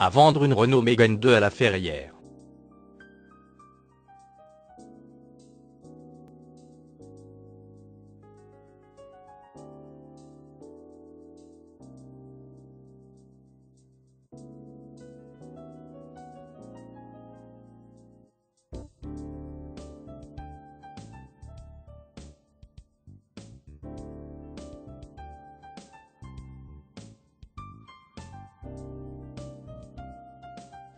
à vendre une Renault Megane II à La Ferrière.